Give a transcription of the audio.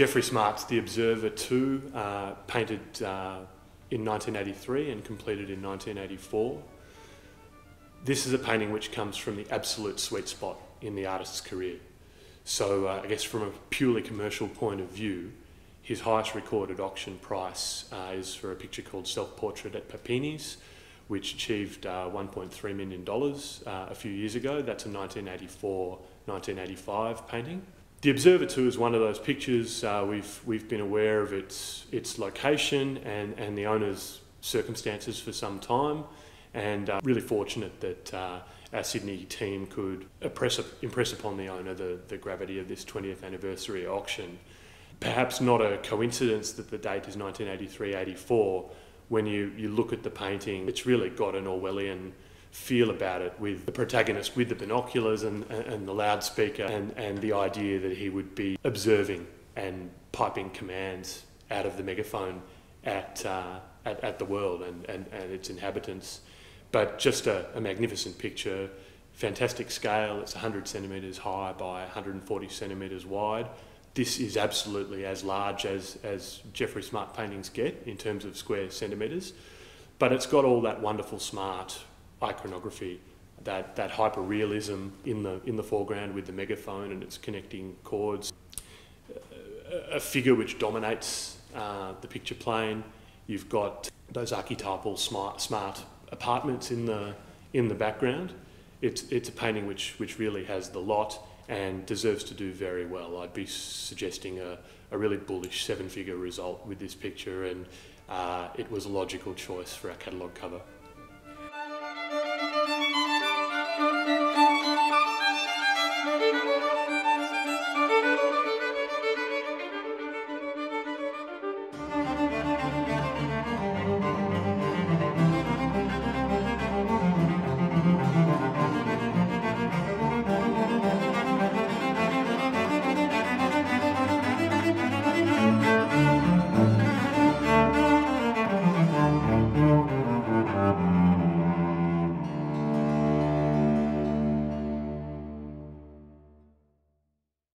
Jeffrey Smart's The Observer II, painted in 1983 and completed in 1984. This is a painting which comes from the absolute sweet spot in the artist's career. So I guess from a purely commercial point of view, his highest recorded auction price is for a picture called Self Portrait at Papini's, which achieved $1.3 million a few years ago. That's a 1984-1985 painting. The Observer II is one of those pictures. We've been aware of its location and the owner's circumstances for some time, and really fortunate that our Sydney team could impress upon the owner the gravity of this 20th anniversary auction. Perhaps not a coincidence that the date is 1983-84, when you look at the painting, it's really got an Orwellian feel about it, with the protagonist with the binoculars and the loudspeaker and the idea that he would be observing and piping commands out of the megaphone at the world and its inhabitants. But just a magnificent picture, fantastic scale. It's 100 centimetres high by 140 centimetres wide. This is absolutely as large as Jeffrey Smart paintings get in terms of square centimetres, but it's got all that wonderful smart iconography, that hyper-realism in the foreground with the megaphone and its connecting chords, a figure which dominates the picture plane. You've got those archetypal smart apartments in the background. It's a painting which really has the lot and deserves to do very well. I'd be suggesting a really bullish seven-figure result with this picture, and it was a logical choice for our catalogue cover.